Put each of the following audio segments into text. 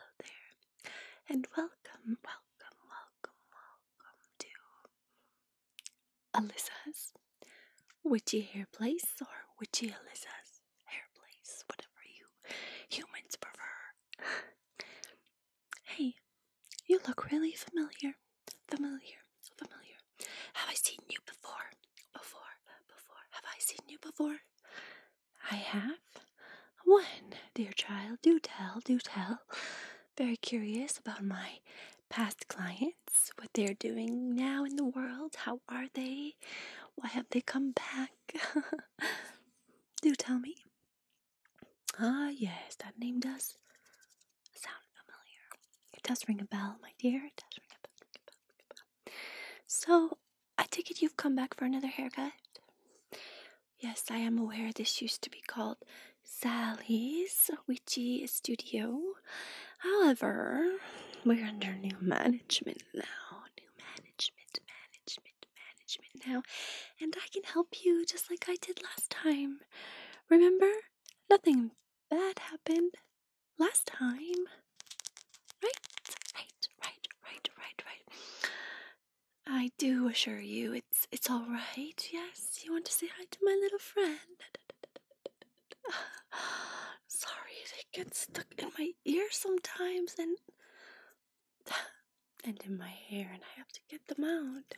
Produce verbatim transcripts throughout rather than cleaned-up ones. hello there, and welcome, welcome, welcome, welcome to Alyssa's Witchy Hair Place, or Witchy Alyssa's Hair Place, whatever you humans prefer. Hey, you look really familiar, familiar, familiar. Have I seen you before, before, before, have I seen you before? I have. When, dear child, do tell, do tell. Very curious about my past clients, what they're doing now in the world. How are they? Why have they come back? Do tell me. Ah, yes, that name does sound familiar. It does ring a bell, my dear. It does ring a bell, ring a bell, ring a bell. So, I take it you've come back for another haircut? Yes, I am aware this used to be called Sally's Witchy Studio. However, we're under new management now. New management, management, management now. And I can help you just like I did last time. Remember? Nothing bad happened last time. Right, right, right, right, right, right. I do assure you it's it's all right. Yes, you want to say hi to my little friend. Sorry, they get stuck in my ear sometimes and and in my hair, and I have to get them out.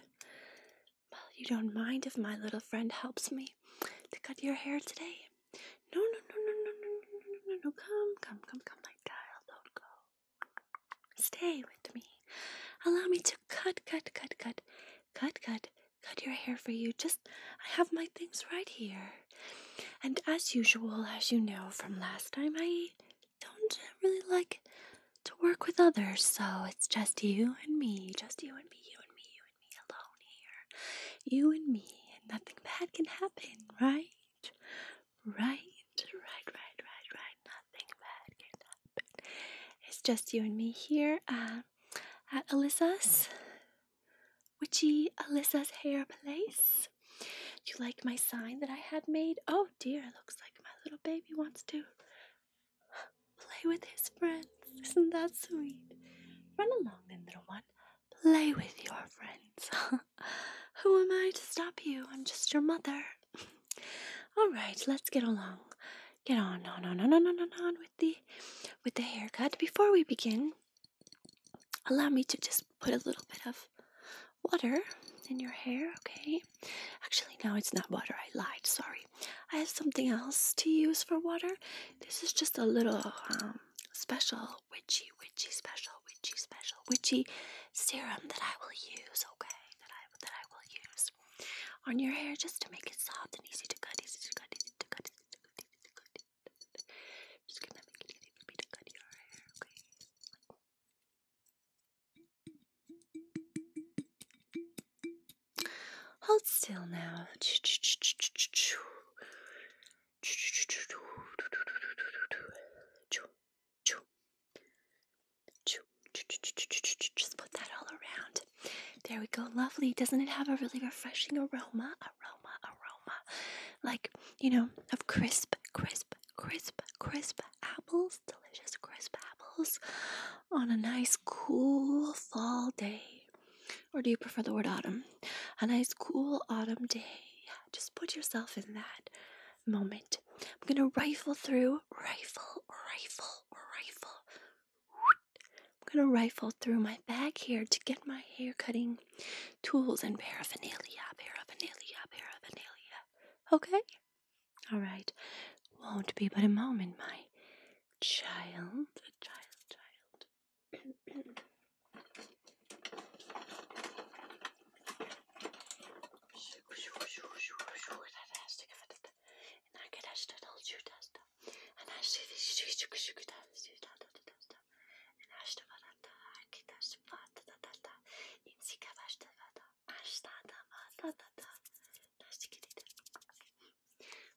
Well, you don't mind if my little friend helps me to cut your hair today? No, no, no, no, no, no, no, no, no, no. Come, come, come, come, my child. Don't go. Stay with me. Allow me to cut, cut, cut, cut, cut, cut, cut your hair for you. Just, I have my things right here. And as usual, as you know from last time, I don't really like to work with others. So it's just you and me, just you and me, you and me, you and me alone here. You and me, and nothing bad can happen, right? Right, right, right, right, right. Nothing bad can happen. It's just you and me here. Uh, At Alyssa's Witchy Alyssa's Hair Place. Do you like my sign that I had made? Oh dear, looks like my little baby wants to play with his friends. Isn't that sweet? Run along then, little one. Play with your friends. Who am I to stop you? I'm just your mother. Alright, let's get along. Get on, on, on, on, on, on, on, on with the with the haircut. Before we begin, allow me to just put a little bit of water in your hair, okay? Actually, no, it's not water. I lied. Sorry. I have something else to use for water. This is just a little um, special witchy, witchy, special witchy, special witchy serum that I will use, okay? That I that I will use on your hair just to make it soft and easy to cut, easy to cut, easy to cut, easy to cut, easy to cut. Just gonna make it easy for me to cut your hair, okay? Hold still now. Just put that all around. There we go. Lovely. Doesn't it have a really refreshing aroma? Aroma, aroma. Like, you know, of crisp, crisp, crisp, crisp apples. Delicious crisp apples on a nice cool fall day. Or do you prefer the word autumn? A nice cool autumn day. Just put yourself in that moment. I'm going to rifle through, rifle, rifle, rifle. I'm going to rifle through my bag here to get my hair cutting tools and paraphernalia, paraphernalia, paraphernalia. Okay? All right. Won't be but a moment, my child, child, child.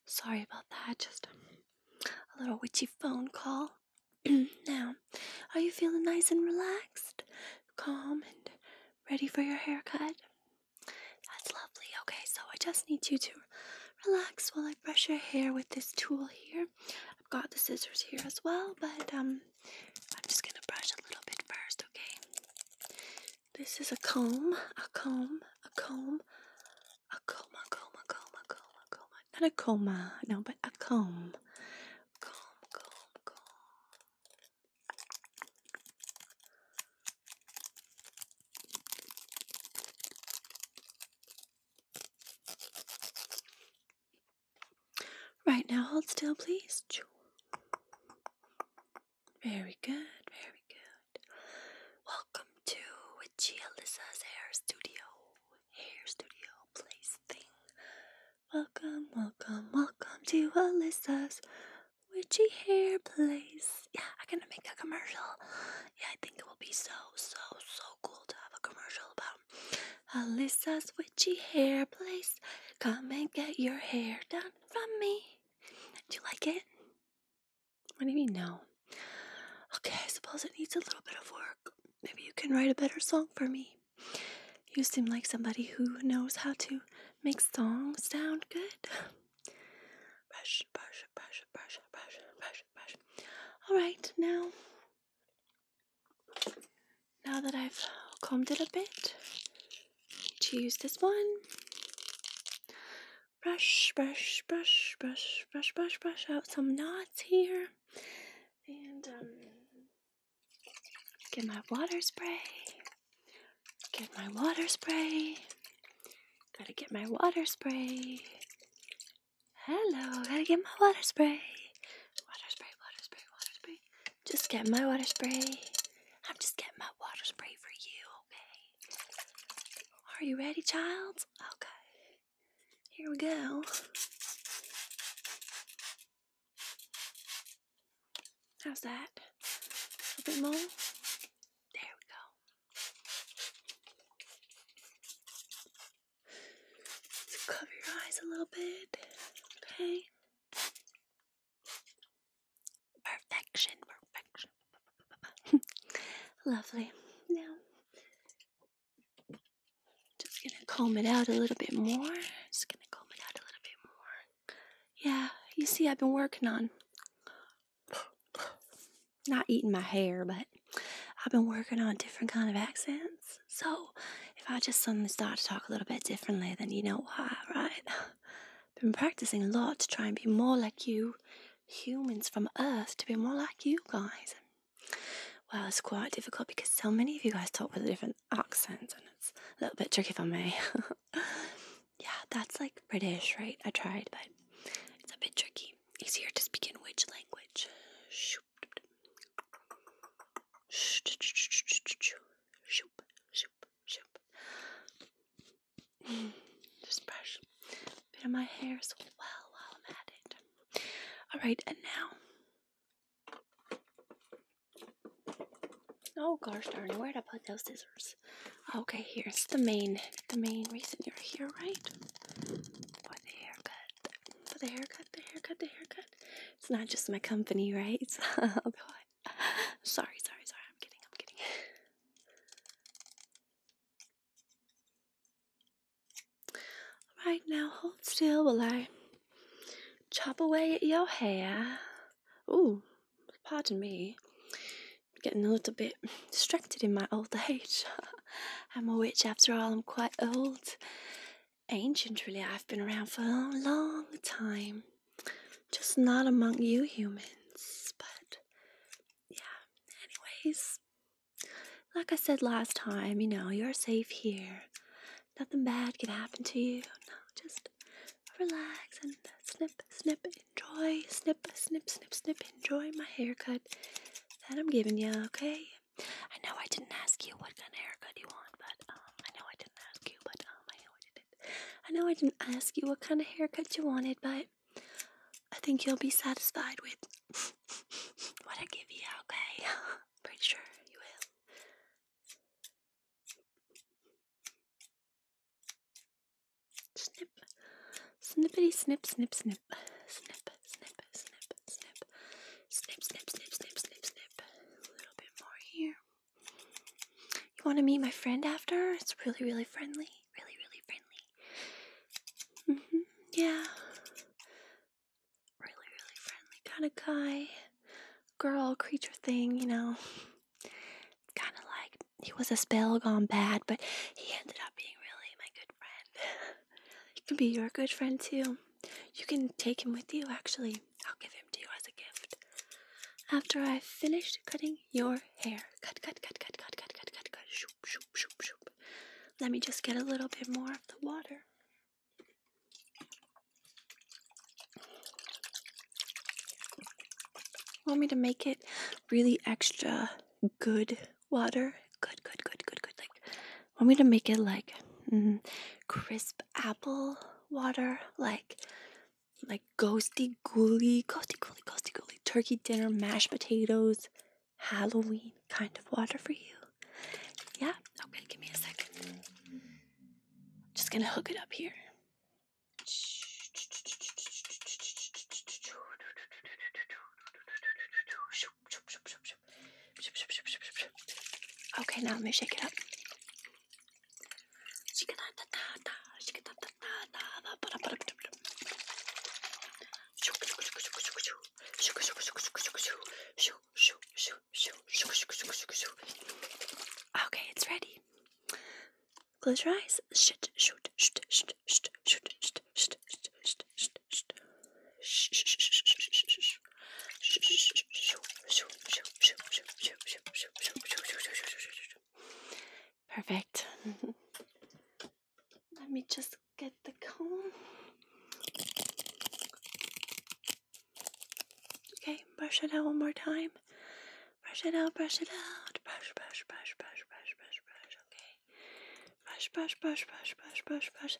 Sorry about that, just a little witchy phone call. Now, are you feeling nice and relaxed, calm, and ready for your haircut? That's lovely. Okay, so I just need you to relax while I brush your hair with this tool here. I've got the scissors here as well, but um, I'm just gonna brush This is a comb, a comb, a comb, a comb, a comb, a comb, a comb, a comb. Not a coma, no, but a comb. Comb, comb, comb. Right, now hold still, please. Very good, very good. Welcome to Witchy Alyssa's Hair Studio. Hair studio, place, thing. Welcome, welcome, welcome to Alyssa's Witchy Hair Place. Yeah, I'm gonna make a commercial. Yeah, I think it will be so, so, so cool to have a commercial about Alyssa's Witchy Hair Place. Come and get your hair done from me. Do you like it? What do you mean, no? Okay, I suppose it needs a little bit of work. Maybe you can write a better song for me. You seem like somebody who knows how to make songs sound good. Brush, brush, brush, brush, brush, brush, brush. All right, now, now that I've combed it a bit, choose this one. Brush, brush, brush, brush, brush, brush, brush out some knots here. And, um, get my water spray, get my water spray, gotta get my water spray, hello, gotta get my water spray, water spray, water spray, water spray, just get my water spray, I'm just getting my water spray for you, okay? Are you ready, child? Okay, here we go. How's that? A bit more? There we go. Just cover your eyes a little bit. Okay. Perfection, perfection. Lovely. Now, just gonna comb it out a little bit more. Just gonna comb it out a little bit more. Yeah, you see, I've been working on not eating my hair, but I've been working on different kind of accents. So if I just suddenly start to talk a little bit differently, then you know why, right? Been practicing a lot to try and be more like you humans from Earth, to be more like you guys. Well, it's quite difficult because so many of you guys talk with a different accent, and it's a little bit tricky for me. Yeah, that's like British, right? I tried, but it's a bit tricky. Easier to speak in which language? Shoop. Shoop, shoop, shoop. Just brush a bit of my hair as well while I'm at it. Alright, and now, oh gosh darn, where'd I put those scissors? Okay, here's the main, the main reason you're here, right? For the haircut, for the haircut, the haircut, the haircut. It's not just my company, right? It's, oh God. Sorry, sorry, sorry. Right now, hold still while I chop away at your hair. Ooh, pardon me. I'm getting a little bit distracted in my old age. I'm a witch after all, I'm quite old. Ancient, really, I've been around for a long, long time. Just not among you humans, but yeah. Anyways, like I said last time, you know, you're safe here. Nothing bad can happen to you. No, just relax and snip, snip, enjoy. Snip, snip, snip, snip, enjoy my haircut that I'm giving you, okay? I know I didn't ask you what kind of haircut you want, but, um, I know I didn't ask you, but, um, I know I didn't. I know I didn't ask you what kind of haircut you wanted, but I think you'll be satisfied with what I give you, okay? Pretty sure. Snip, snippity, snip, snip, snip, snip, snip, snip, snip, snip, snip, snip, snip, snip, snip. A little bit more here. You want to meet my friend after? It's really, really friendly, really, really friendly. Mm-hmm. Yeah, really, really friendly kind of guy, girl, creature thing, you know. Kind of like He was a spell gone bad, but he ended up being really my good friend. He can be your good friend too. You can take him with you, actually. I'll give him to you as a gift. After I've finished cutting your hair. Cut, cut, cut, cut, cut, cut, cut, cut, cut. Shoop, shoop, shoop, shoop. Let me just get a little bit more of the water. Want me to make it really extra good water? Good, good, good, good, good. Like, want me to make it like mm, crisp apple water, like like ghosty ghouly, ghosty ghouly, ghosty ghouly, turkey dinner, mashed potatoes, Halloween kind of water for you? Yeah? Okay, give me a second. Just gonna hook it up here. Okay, now let me shake it up. Okay, it's ready. Close your eyes. Shit, shoot, shoot, shoot, shoot, shoot, shoot, shoot, shoot, shoot, shoot, perfect. Let me just get the comb. Okay, brush it out one more time. Brush it out, brush it out. Brush, brush, brush, brush, brush, brush, brush. Okay. Brush, brush, brush, brush, brush, brush, brush.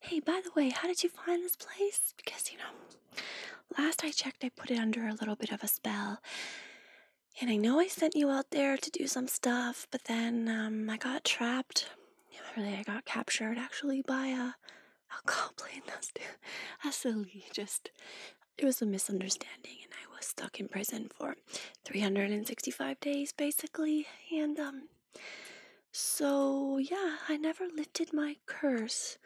Hey, by the way, how did you find this place? Because, you know, last I checked, I put it under a little bit of a spell. And I know I sent you out there to do some stuff, but then um, I got trapped. Really, I got captured, actually, by a, a goblin. That's, that's silly. Just, it was a misunderstanding, and I was stuck in prison for three hundred sixty-five days, basically. And um, so, yeah, I never lifted my curse.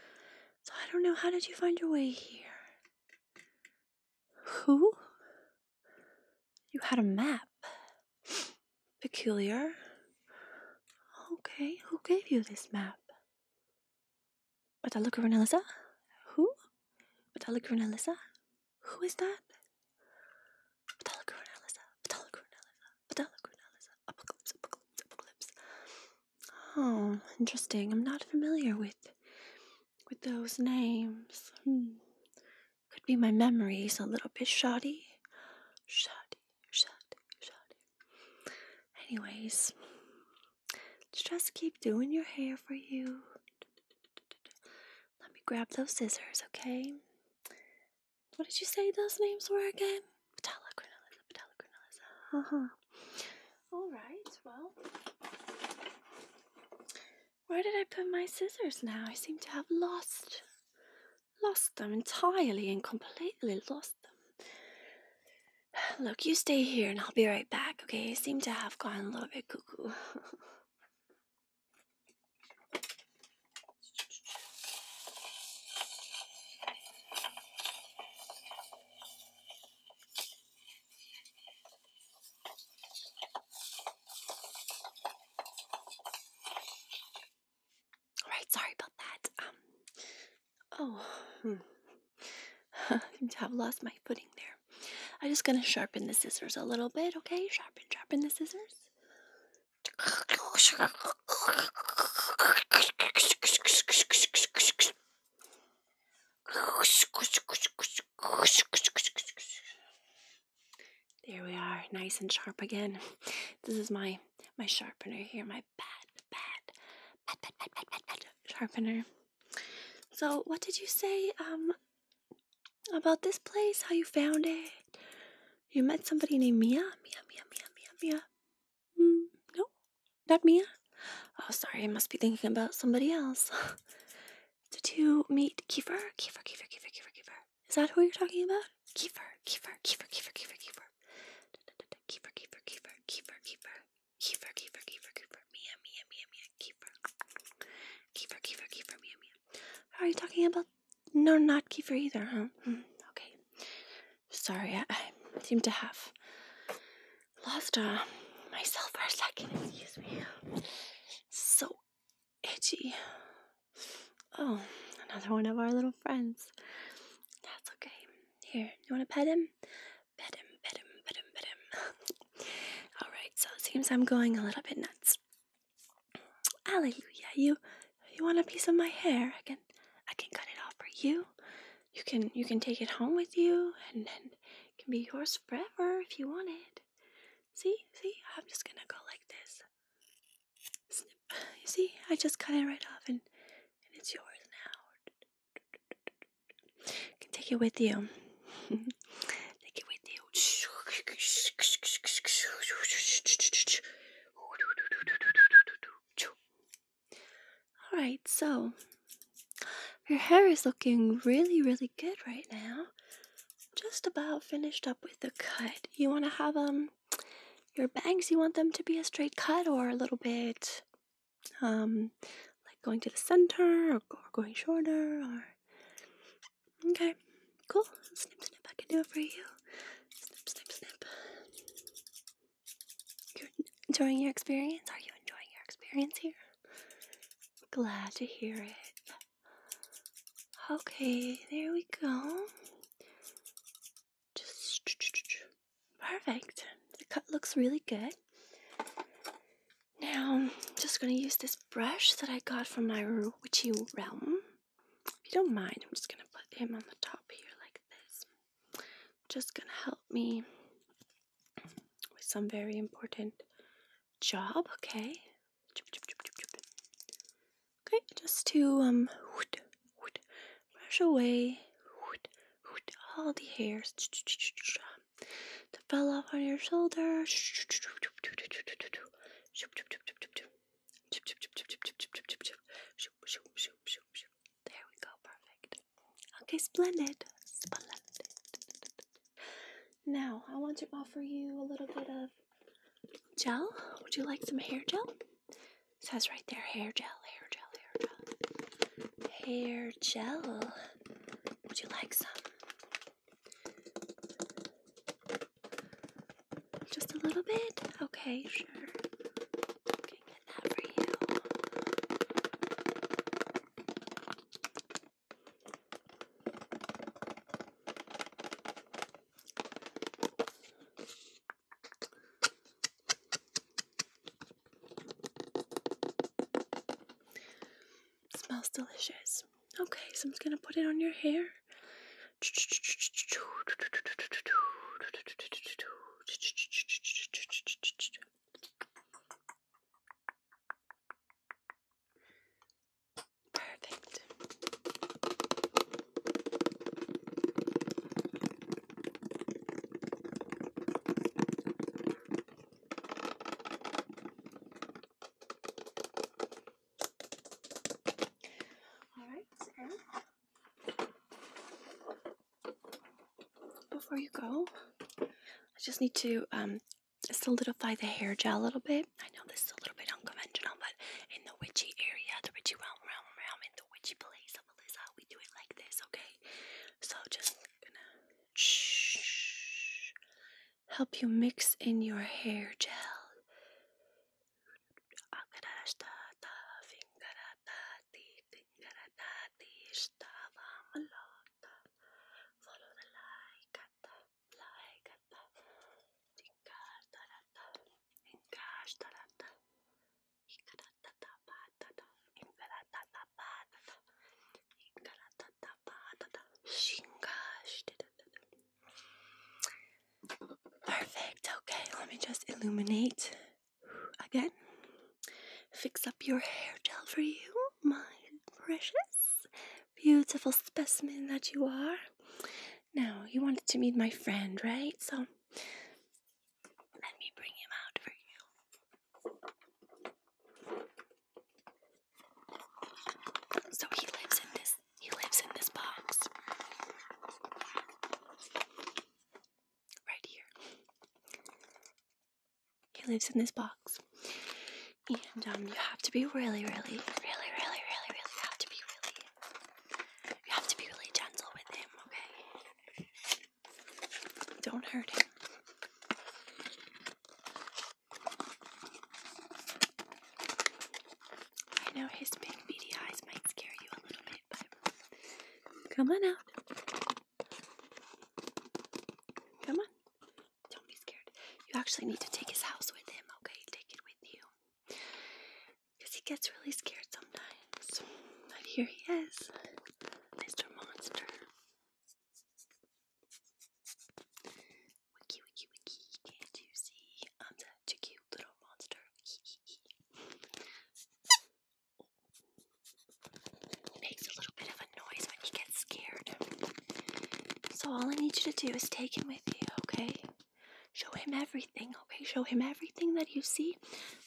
So I don't know, how did you find your way here? Who? You had a map. Peculiar. Okay, who gave you this map? Matala Cornelissa? Who? Matala Cornelissa? Who is that? Matala Cornelissa. Matala Cornelissa. Matala Cornelissa. Apocalypse, apocalypse, apocalypse. Oh, interesting. I'm not familiar with with those names. Hmm. Could be my memory's a little bit shoddy. Shoddy. Anyways, let's just keep doing your hair for you. Let me grab those scissors, okay? What did you say those names were again? Patella Cornelissa, Patella Cornelissa. Uh-huh. All right, well, where did I put my scissors now? I seem to have lost, lost them entirely and completely lost them. Look, you stay here and I'll be right back, okay? I seem to have gone a little bit cuckoo. Alright, sorry about that. Um, oh, hmm. I seem to have lost my footing there. I'm just going to sharpen the scissors a little bit, okay? Sharpen, sharpen the scissors. There we are, nice and sharp again. This is my, my sharpener here, my bad, bad, bad, bad, bad, bad, bad, bad sharpener. So what did you say um, about this place, how you found it? You met somebody named Mia? Mia, Mia, Mia, Mia, Mia. Mm, no, not Mia. Oh, sorry, I must be thinking about somebody else. Did you meet Kiefer? Kiefer, Kiefer, Kiefer, Kiefer, Kiefer. Is that who you're talking about? Kiefer, Kiefer, Kiefer, Kiefer, Kiefer, Kiefer. Kiefer, Kiefer, Kiefer, Kiefer, Kiefer. Kiefer, Kiefer, Kiefer, Kiefer. Mia, Mia, Mia, Mia, Kiefer. Kiefer, Kiefer, Kiefer, Mia, Mia. Are you talking about? No, not Kiefer either, huh? Okay. Sorry, I... seem to have lost uh, myself for a second. Excuse me. for one of our little friends. That's okay. Here, you want to pet him? Pet him, pet him, pet him, pet him. All right, so it seems I'm going a little bit nuts. Hallelujah, you you want a piece of my hair? I can I can cut it off for you. You can you can take it home with you, and then it can be yours forever if you want it. See, see, I'm just gonna go like this. Snip. You see, I just cut it right off, and, and it's yours now. You can take it with you. Take it with you. All right, so your hair is looking really, really good right now. Just about finished up with the cut. You want to have um your bangs, you want them to be a straight cut or a little bit um like going to the center, or, or going shorter, or okay, cool. Snip, snip, I can do it for you. Snip, snip, snip. You're enjoying your experience? Are you enjoying your experience here? Glad to hear it. Okay, there we go. Just perfect. The cut looks really good. Now, I'm just gonna use this brush that I got from my witchy realm. If you don't mind, I'm just gonna put him on the top here like this. Just gonna help me with some very important job. Okay. Okay, just to um. away all the hairs that fell off on your shoulder. There we go, perfect. Okay, splendid, splendid. Now, I want to offer you a little bit of gel. Would you like some hair gel? It says right there, hair gel, hair gel, hair gel. Hair gel. Would you like some? Just a little bit? Okay, sure. I can get that for you. Smells delicious. Okay, so I'm just gonna put it on your hair. Perfect. Before you go, I just need to um, solidify the hair gel a little bit. I know this is a little bit unconventional, but in the witchy area, the witchy realm, realm, realm, in the witchy place of Melissa, we do it like this, okay? So just gonna shh, help you mix in your hair gel. Just illuminate again. Fix up your hair gel for you, my precious, beautiful specimen that you are. Now, you wanted to meet my friend, right? So, let me bring him out for you. So he lives in this. He lives in this box. Lives in this box, and um, you have to be really, really, really, really, really, really have to be really. You have to be really gentle with him, okay? Don't hurt him. I know his big beady eyes might scare you a little bit, but Come on out. Come on. Don't be scared. You actually need to take his house with him, okay? Take it with you. Because he gets really scared sometimes. But here he is. Mister Monster. Wiki, wiki, wiki. Can't you see? I'm such a cute little monster. He makes a little bit of a noise when he gets scared. So all I need you to do is take him with you, okay? Show him everything, okay? Show him everything that you see.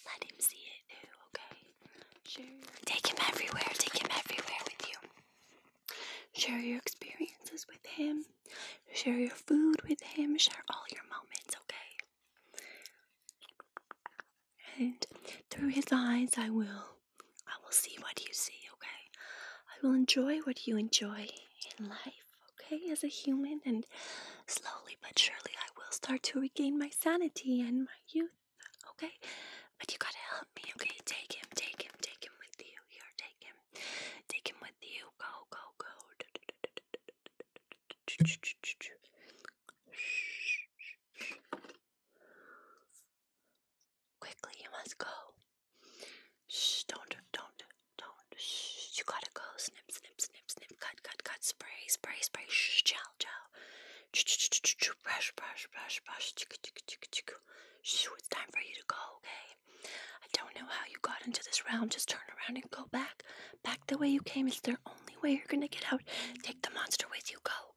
Let him see it too, okay? Sure. Take him everywhere. Take him everywhere with you. Share your experiences with him. Share your food with him. Share all your moments, okay? And through his eyes, I will, I will see what you see, okay? I will enjoy what you enjoy in life, okay, as a human, and slowly but surely I will start to regain my sanity and my youth, okay? But you gotta help me, okay? Take him, take him, take him with you. Here, take him. Take him with you. Go, go, go. Quickly, you must go. Shh, don't, don't, don't. Shh, you gotta go. Snip, snip, snip, snip. Cut, cut, cut. Spray, spray, spray. Shh, chow, chow. Brush, brush, brush, brush. Shh, it's time for you to go, okay? I don't know how you got into this round. Just turn around and go back. Back the way you came. It's the only way you're gonna get out. Take the monster with you. Go.